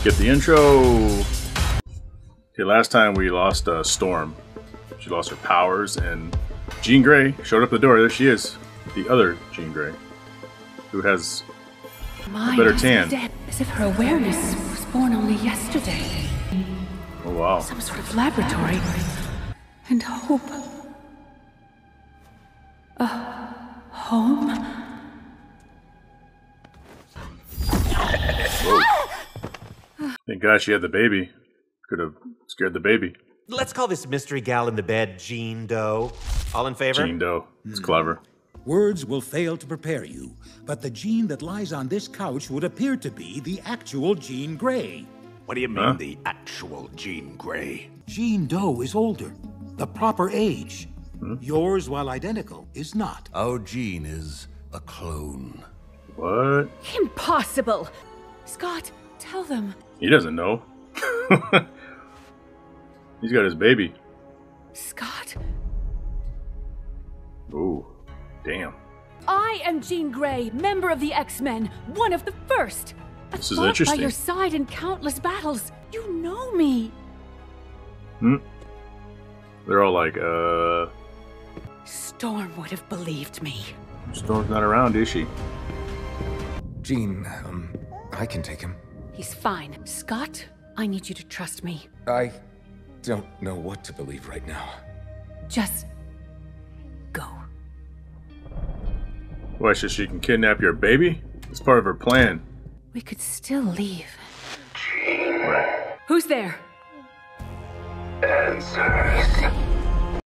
Skip the intro. Okay, last time we lost Storm. She lost her powers, and Jean Grey showed up the door. There she is, the other Jean Grey, who has a better tan. As if her awareness was born only yesterday. Oh wow! Some sort of laboratory and hope. A home. Thank God she had the baby. Could have scared the baby. Let's call this mystery gal in the bed Jean Doe. All in favor? Jean Doe. It's clever. Words will fail to prepare you, but the Jean that lies on this couch would appear to be the actual Jean Grey. What do you mean, the actual Jean Grey? Jean Doe is older, the proper age. Yours, while identical, is not. Our Jean is a clone. What? Impossible! Scott, tell them. He doesn't know. He's got his baby. Scott? Ooh, damn. I am Jean Grey, member of the X-Men, one of the first. This is interesting. By your side in countless battles. You know me. They're all like, Storm would have believed me. Storm's not around, is she? Jean, I can take him. He's fine. Scott, I need you to trust me. I don't know what to believe right now. Just go. Why, so she can kidnap your baby? It's part of her plan. We could still leave. Right. Who's there? Answers.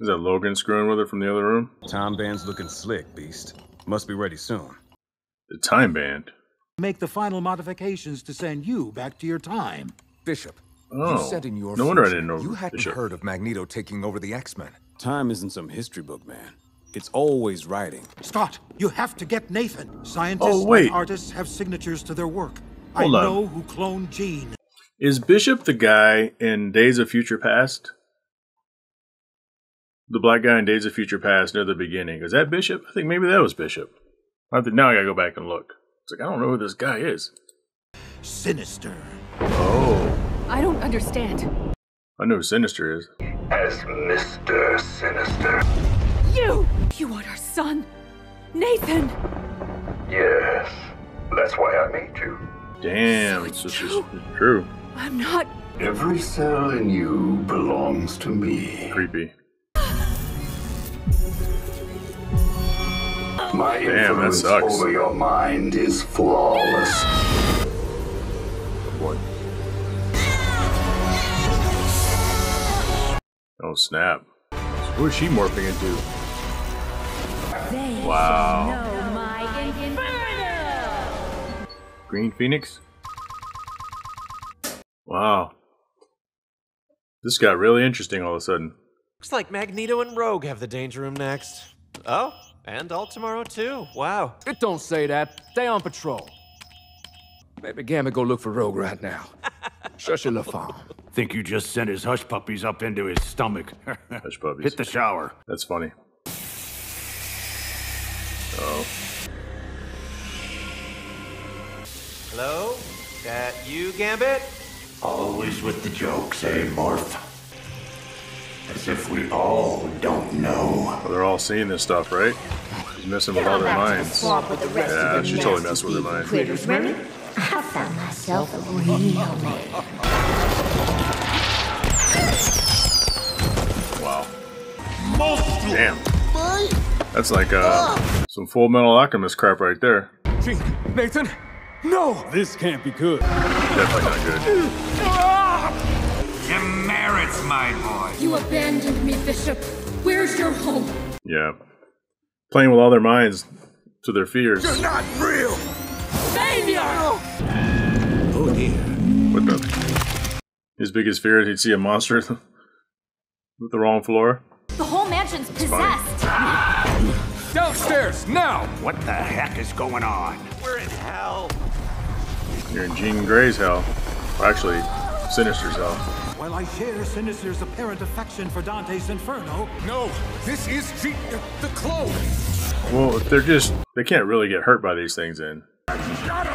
Is that Logan screwing with her from the other room? Time band's looking slick, beast. Must be ready soon. The time band? Make the final modifications to send you back to your time. Bishop, you said in your future, you hadn't heard of Magneto taking over the X-Men. Time isn't some history book, man. It's always writing. Scott, you have to get Nathan. Scientists and artists have signatures to their work. Hold on. I know who cloned Jean. Is Bishop the guy in Days of Future Past? The black guy in Days of Future Past near the beginning. Is that Bishop? I think maybe that was Bishop. Now I gotta go back and look. It's like, I don't know who this guy is. Sinister. Oh. I don't understand. I know who Sinister is. As Mr. Sinister. You! You are our son, Nathan! Yes. That's why I made you. Damn, so it's true. I'm not... Every cell in you belongs to me. Creepy. My influence over your mind is flawless. What? Oh snap! So who is she morphing into? Wow! Green Phoenix. Wow! This got really interesting all of a sudden. Looks like Magneto and Rogue have the Danger Room next. Oh. And all tomorrow, too. Wow. It don't say that. Stay on patrol. Maybe Gambit go look for Rogue right now. Shush your farm. Think you just sent his hush puppies up into his stomach. Hush puppies. Hit the shower. That's funny. Oh. Hello? That you, Gambit? Always with the jokes, eh, Morph? As if we all don't know. Well, they're all seeing this stuff, right? She's messing with all their minds. Yeah, she's totally messing with their minds. Really? I found myself a real man. Wow. Damn. That's like some Full Metal Alchemist crap right there. Nathan? No! This can't be good. Definitely not good. Demerits, my boy. You abandoned me, Bishop. Where's your home? Yeah. Playing with all their minds to their fears. You're not real! Savior! Oh dear. What the? His biggest fear is he'd see a monster with the wrong floor. The whole mansion's possessed. Downstairs, now! What the heck is going on? We're in hell. You're in Jean Grey's hell. Or actually, Sinister's hell. While I share Sinister's apparent affection for Dante's Inferno... No! This is the clone! Well, they're just... They can't really get hurt by these things in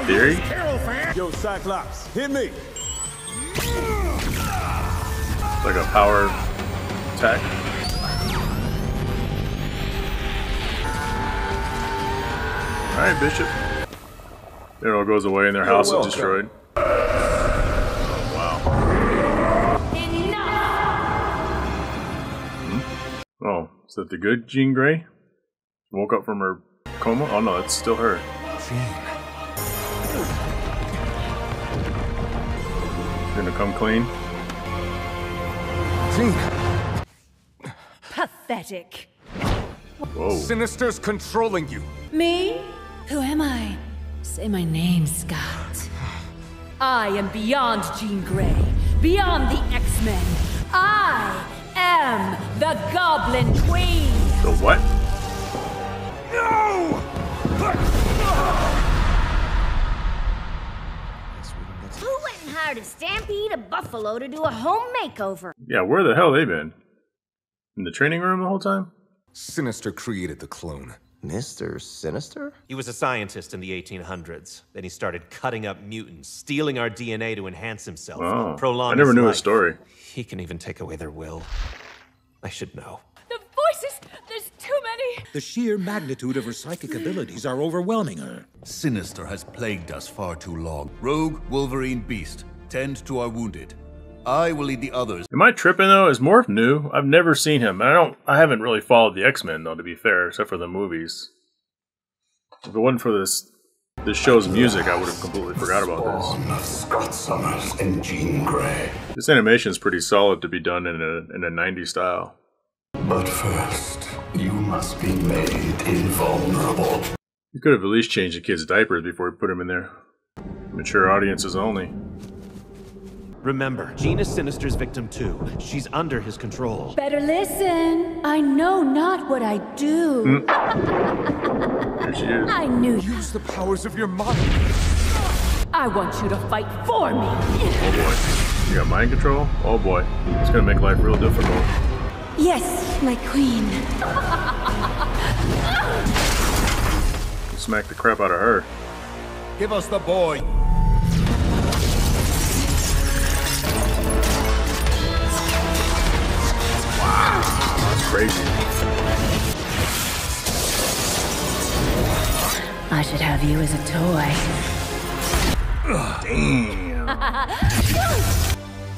theory? Yo, Cyclops, hit me! It's like a power attack. Alright, Bishop. It all goes away and their house is destroyed. Is that the good Jean Grey? Woke up from her coma? Oh no, it's still her. Jean. Gonna come clean. Jean. Pathetic. Whoa. Sinister's controlling you. Me? Who am I? Say my name, Scott. I am beyond Jean Grey. Beyond the X-Men. I am the Goblin Queen! The what? No! Who went and hired a stampede of buffalo to do a home makeover? Yeah, where the hell they been? In the training room the whole time? Sinister created the clone. Mr. Sinister? He was a scientist in the 1800s. Then he started cutting up mutants, stealing our DNA to enhance himself. Oh, prolong his life. I never knew his story. He can even take away their will. I should know. The voices! There's too many! The sheer magnitude of her psychic abilities are overwhelming her. Sinister has plagued us far too long. Rogue, Wolverine, Beast, tend to our wounded. I will lead the others. Am I tripping though? Is Morph new? I've never seen him. I haven't really followed the X-Men though, to be fair, except for the movies. If it wasn't for this show's music, I would have completely forgot about this. Scott Summers and Jean Grey. This animation is pretty solid to be done in a 90s style. But first, you must be made invulnerable. You could have at least changed the kid's diapers before you put him in there. Mature audiences only. Remember, Jean is Sinister's victim too. She's under his control. Better listen. I know not what I do. There she is. I knew you. Use the powers of your mind. I want you to fight for me. Oh boy. You got mind control? Oh boy. It's gonna make life real difficult. Yes, my queen. Smack the crap out of her. Give us the boy. Crazy. I should have you as a toy. Ugh. Damn.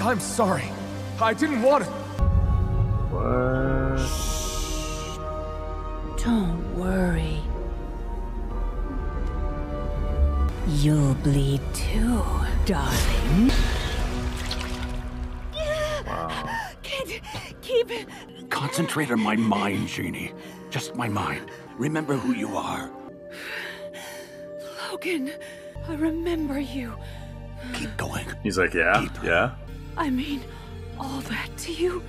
I'm sorry. I didn't want it. What? Don't worry. You'll bleed too, darling. Wow. Kid, keep... Concentrate on my mind, Jeannie. Just my mind. Remember who you are. Logan, I remember you. Keep going. He's like, yeah, keep. Yeah. I mean, all that to you.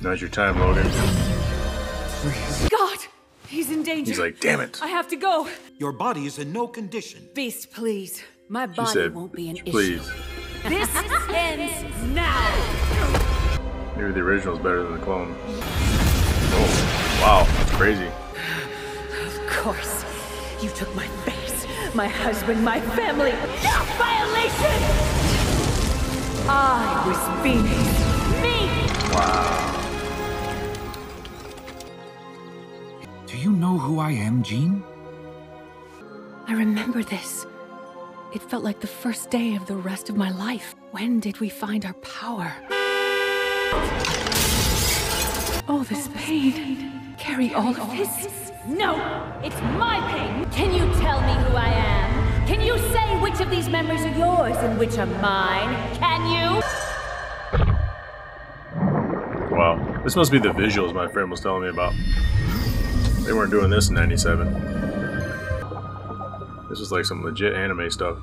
Now's your time, Logan. Please. God, he's in danger. He's like, damn it. I have to go. Your body is in no condition. Beast, please. My body won't be an issue. Please. This ends now. Maybe the original is better than the clone. Oh, wow, that's crazy. Of course. You took my face, my husband, my family. No violation! I was Phoenix. Me! Wow. Do you know who I am, Jean? I remember this. It felt like the first day of the rest of my life. When did we find our power? Oh, this pain. Carry all of this? No! It's my pain! Can you tell me who I am? Can you say which of these memories are yours and which are mine? Can you? Wow. This must be the visuals my friend was telling me about. They weren't doing this in '97. This was like some legit anime stuff.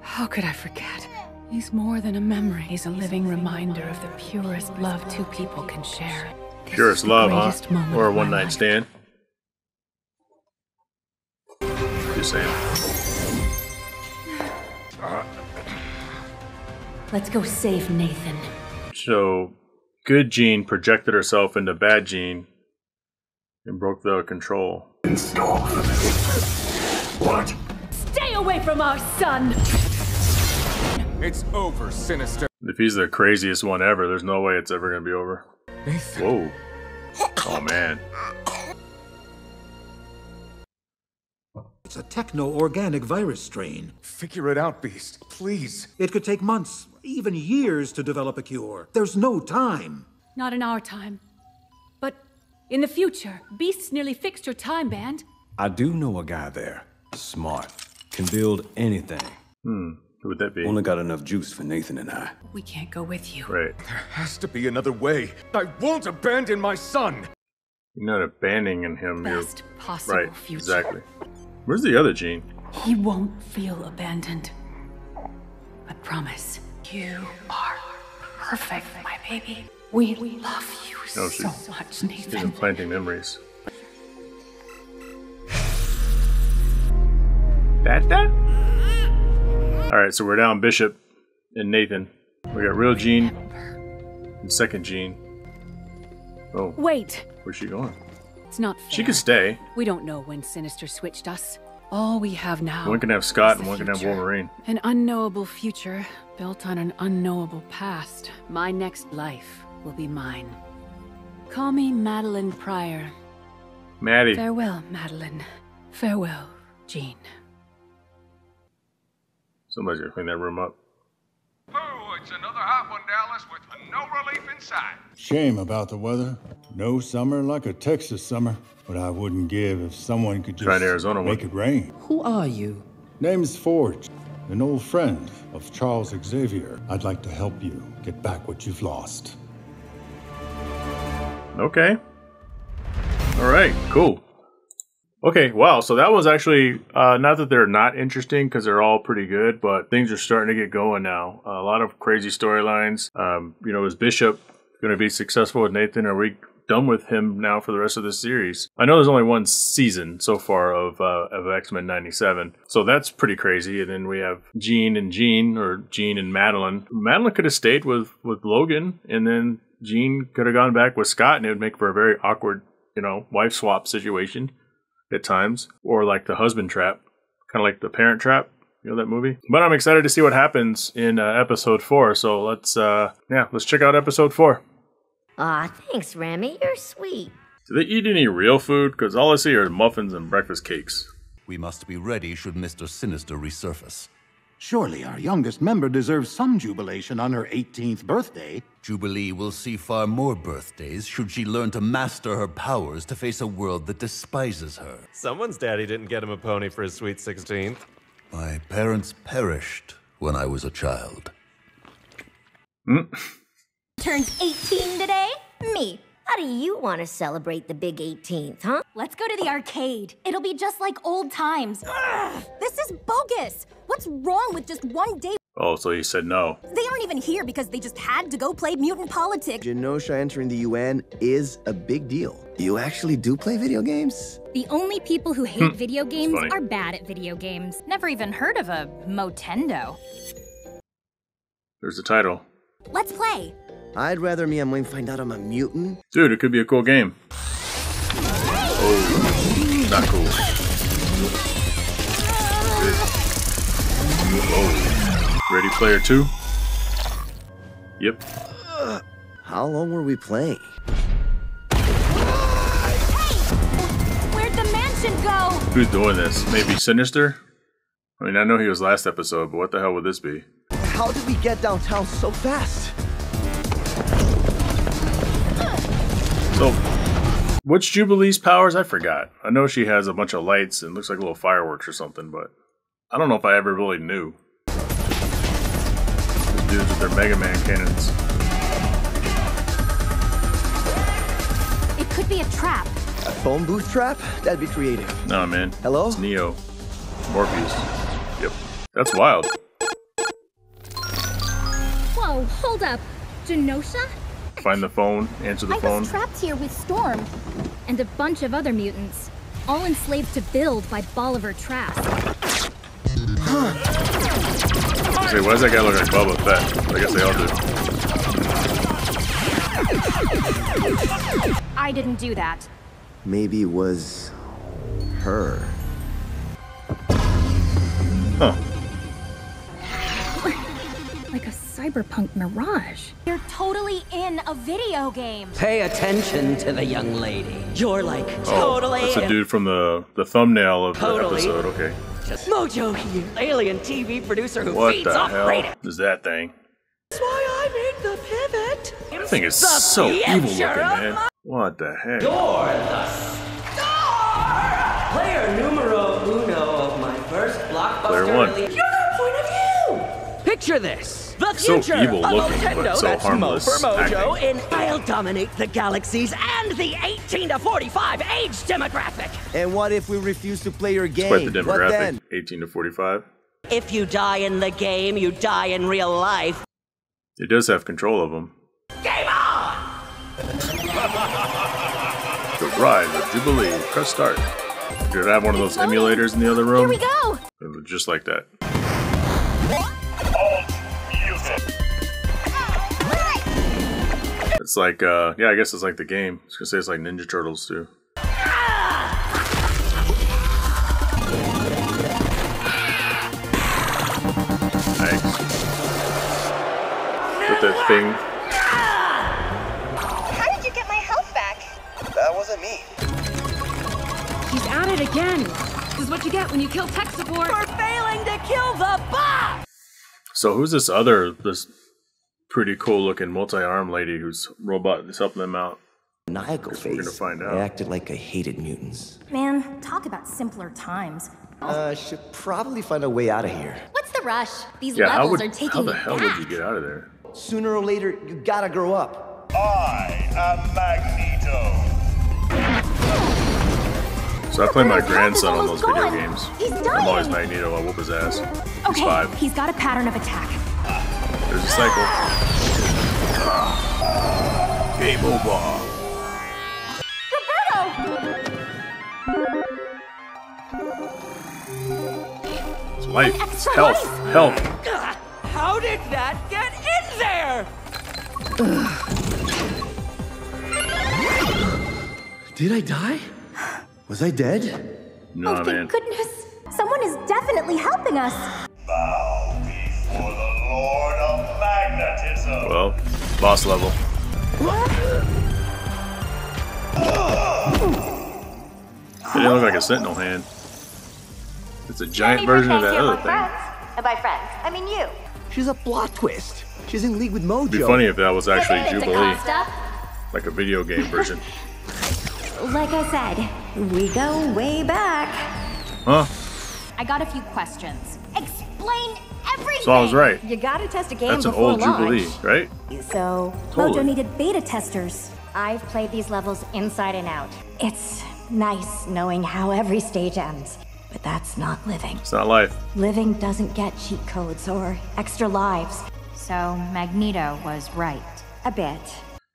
How could I forget? He's more than a memory. He's a living reminder of the purest love two people can share. Purest love, huh? Or a one-night stand. Just saying. Let's go save Nathan. So, good Jean projected herself into bad Jean and broke the control. What? Stay away from our son! It's over, Sinister. If he's the craziest one ever, there's no way it's ever going to be over. Nathan. Whoa. Oh, man. It's a techno-organic virus strain. Figure it out, Beast. Please. It could take months, even years, to develop a cure. There's no time. Not in our time. But in the future, Beast's nearly fixed your time band. I do know a guy there. Smart. Can build anything. Who would that be? Only got enough juice for Nathan and I. We can't go with you. Right. There has to be another way. I won't abandon my son! You're not abandoning him. Best possible right, future. Exactly. Where's the other Jean? He won't feel abandoned. I promise. You are perfect, my baby. We love you so much, Nathan. She's implanting memories. That? Alright, so we're down Bishop and Nathan. We got real Jean and second Jean. Oh. Wait. Where's she going? It's not fair. She could stay. We don't know when Sinister switched us. All we have now. One can have Scott and one can have Wolverine. An unknowable future built on an unknowable past. My next life will be mine. Call me Madeline Pryor. Maddie. Farewell, Madeline. Farewell, Jean. Somebody's gonna clean that room up. Oh, it's another hot one, Dallas, with no relief inside. Shame about the weather. No summer like a Texas summer. But I wouldn't give if someone could just make it rain. Who are you? Name's Forge, an old friend of Charles Xavier. I'd like to help you get back what you've lost. Okay. All right, cool. Okay, wow, so that was actually, not that they're not interesting, because they're all pretty good, but things are starting to get going now. A lot of crazy storylines. You know, is Bishop going to be successful with Nathan? Are we done with him now for the rest of the series? I know there's only one season so far of X-Men '97, so that's pretty crazy. And then we have Jean, or Jean and Madeline. Madeline could have stayed with Logan, and then Jean could have gone back with Scott, and it would make for a very awkward, you know, wife swap situation at times, or like the husband trap, kind of like the Parent Trap, you know, that movie. But I'm excited to see what happens in episode 4, so let's check out episode 4. Aw, thanks, Remy, you're sweet. Do they eat any real food? Because all I see are muffins and breakfast cakes. We must be ready should Mr. Sinister resurface. Surely our youngest member deserves some jubilation on her 18th birthday. Jubilee will see far more birthdays should she learn to master her powers to face a world that despises her. Someone's daddy didn't get him a pony for his sweet 16th. My parents perished when I was a child. Turns 18 today? Me. How do you want to celebrate the big 18th, huh? Let's go to the arcade. It'll be just like old times. Ugh, this is bogus. What's wrong with just one day? Oh, so you said no. They aren't even here because they just had to go play mutant politics. Genosha entering the UN is a big deal. You actually do play video games? The only people who hate video games are bad at video games. Never even heard of a Motendo. There's the title. Let's play. I'd rather me and Wayne find out I'm a mutant. Dude, it could be a cool game. Oh, not cool. Oh. Ready Player 2? Yep. How long were we playing? Hey! Where'd the mansion go? Who's doing this? Maybe Sinister? I mean, I know he was last episode, but what the hell would this be? How did we get downtown so fast? So, what's Jubilee's powers? I forgot. I know she has a bunch of lights and looks like little fireworks or something, but I don't know if I ever really knew. The dudes with their Mega Man cannons. It could be a trap. A phone booth trap? That'd be creative. Nah, man. Hello? It's Neo. Morpheus. Yep. That's wild. Whoa, hold up. Genosha? Find the phone, answer the phone. I was trapped here with Storm and a bunch of other mutants, all enslaved to Build by Bolivar Trask. Say, why does that guy look like Boba Fett? I guess they all do. I didn't do that. Maybe it was her. Huh. Like a cyberpunk mirage. You're totally in a video game. Pay attention to the young lady. You're like totally. Oh, that's a dude from the thumbnail of the episode. Okay. Just Mojo here, alien TV producer who feeds off radar. What the hell is that thing? That's why I made the pivot. That thing is so evil looking, man. What the heck? You're the star. Player numero uno of my first blockbuster. Player one. Picture this, the future so evil looking, Nintendo, but so harmless for Mojo, and I'll dominate the galaxies and the 18 to 45 age demographic. And what if we refuse to play your game? Quite the demographic, what then? 18 to 45. If you die in the game, you die in real life. It does have control of them. Game on! The Rise of Jubilee. Press start. Did I have one of those emulators in the other room? Here we go! It was just like that. It's like, yeah, I guess it's like the game. I was gonna say it's like Ninja Turtles too. Nice. With that thing. How did you get my health back? That wasn't me. She's at it again. This is what you get when you kill tech support for failing to kill the boss. So who's this other pretty cool looking multi-armed lady who's robot is helping them out? Maniacal face. We're gonna find out. They acted like I hated mutants. Man, talk about simpler times. Should probably find a way out of here. What's the rush? These levels are taking me back. How the hell would you get out of there? Sooner or later, you gotta grow up. I am Magneto. So I play my grandson on those video games. I'm always Magneto. I whoop his ass. Okay, he's five. He's got a pattern of attack. There's a cycle. Game over. It's life. Health. Health. How did that get in there? Did I die? Was I dead? No, oh, thank goodness. Someone is definitely helping us. Bow before the Lord of Magnetism. Well, boss level. It didn't look like a sentinel hand. It's a giant version of that other thing. By friends, I mean you. She's a plot twist. She's in league with Mojo. It'd be funny if that was actually Jubilee. Like a video game version. Like I said, we go way back. Huh? I got a few questions. Explain everything. So I was right. You gotta test a game before launch. That's an old Jubilee, right? So, Mojo needed beta testers. I've played these levels inside and out. It's nice knowing how every stage ends, but that's not living. It's not life. Living doesn't get cheat codes or extra lives. So Magneto was right. A bit.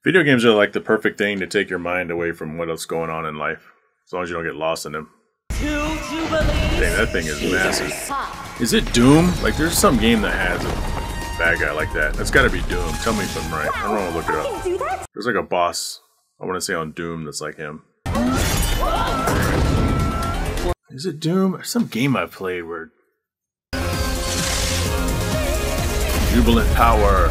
Video games are like the perfect thing to take your mind away from what else going on in life, as long as you don't get lost in them. Dang, that thing is massive. Is it Doom? Like, there's some game that has a bad guy like that. That's gotta be Doom. Tell me if I'm right. I don't want to look it up. There's like a boss, I want to say on Doom, that's like him. Is it Doom? There's some game I played where... Jubilant Power.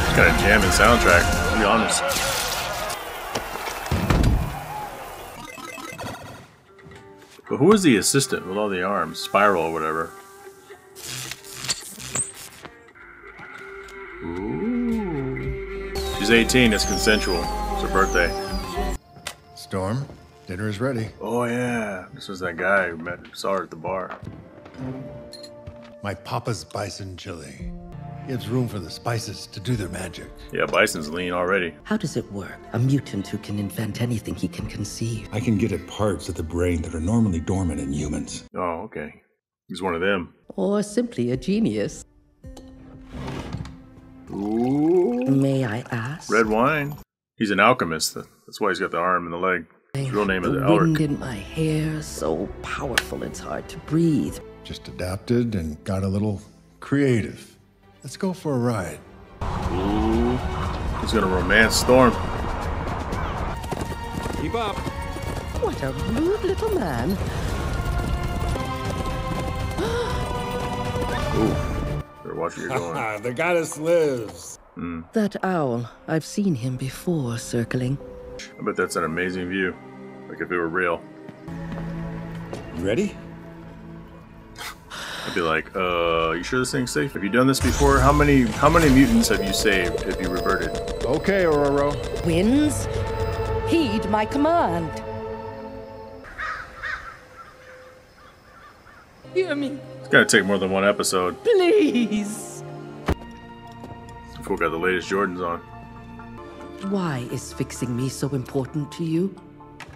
It's got a jamming soundtrack, to be honest. But who is the assistant with all the arms? Spiral or whatever. Ooh. She's 18, it's consensual. It's her birthday. Storm, dinner is ready. Oh yeah, this was that guy who saw her at the bar. My papa's bison chili. Gives room for the spices to do their magic. Yeah, bison's lean already. How does it work? A mutant who can invent anything he can conceive. I can get at parts of the brain that are normally dormant in humans. Oh, okay. He's one of them. Or simply a genius. Ooh. May I ask? Red wine. He's an alchemist. That's why he's got the arm and the leg. His real name is Alaric. The wind in my hair, so powerful it's hard to breathe. Just adapted and got a little creative. Let's go for a ride. Ooh, he's gonna romance Storm. Keep up. What a rude little man. Oof. Better watch where you're going. The goddess lives. Mm. That owl, I've seen him before circling. I bet that's an amazing view. Like if it were real. You ready? I'd be like, you sure this thing's safe? Have you done this before? How many mutants have you saved if you reverted? Okay, Ororo. Winds, heed my command. Hear me. It's gonna take more than one episode. Please. Before we got the latest Jordans on. Why is fixing me so important to you?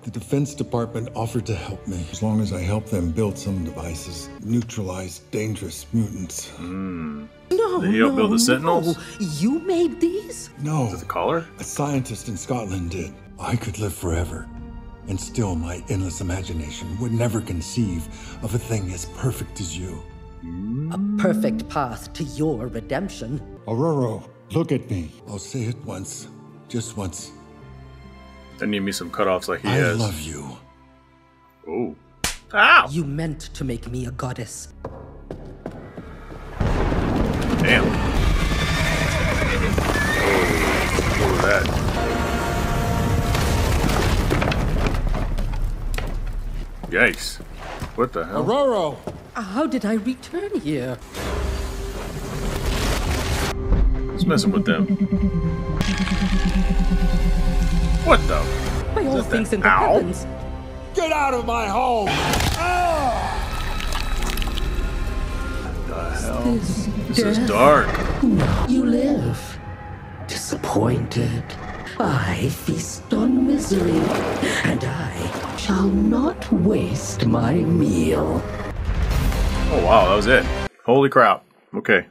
The Defense Department offered to help me, as long as I help them build some devices, neutralize dangerous mutants. Mm. No, did you help build the Sentinels? No. You made these? No. Is it the collar? A scientist in Scotland did. I could live forever, and still my endless imagination would never conceive of a thing as perfect as you. A perfect path to your redemption. Ororo, look at me. I'll say it once, just once. I need me some cutoffs like he has. I love you. Oh. Ow! You meant to make me a goddess. Damn. Oh, what was that? Yikes. What the hell? Ororo! How did I return here? Who's messing with them? What the? My whole thing's in the heavens. Get out of my home! Oh! What the hell? This is dark. You live. Disappointed. I feast on misery, and I shall not waste my meal. Oh wow, that was it. Holy crap. Okay.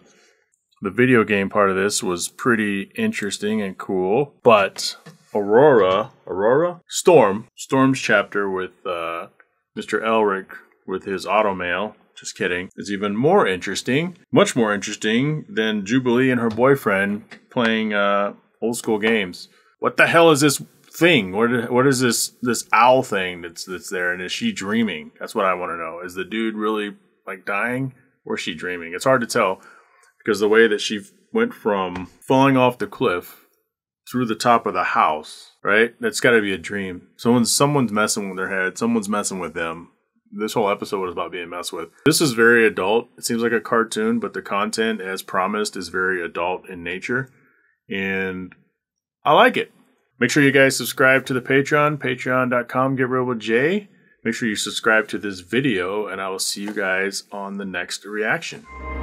The video game part of this was pretty interesting and cool, but Storm's chapter with Mr. Elric with his automail, just kidding, is even more interesting, much more interesting than Jubilee and her boyfriend playing old school games. What the hell is this thing? What is this owl thing that's there, and is she dreaming? That's what I want to know. Is the dude really like dying, or is she dreaming? It's hard to tell because the way that she went from falling off the cliff through the top of the house, right? That's got to be a dream. Someone's messing with their head. Someone's messing with them. This whole episode is about being messed with. This is very adult. It seems like a cartoon, but the content, as promised, is very adult in nature. And I like it. Make sure you guys subscribe to the Patreon, patreon.com/GetRealWithJ. Make sure you subscribe to this video, and I will see you guys on the next reaction.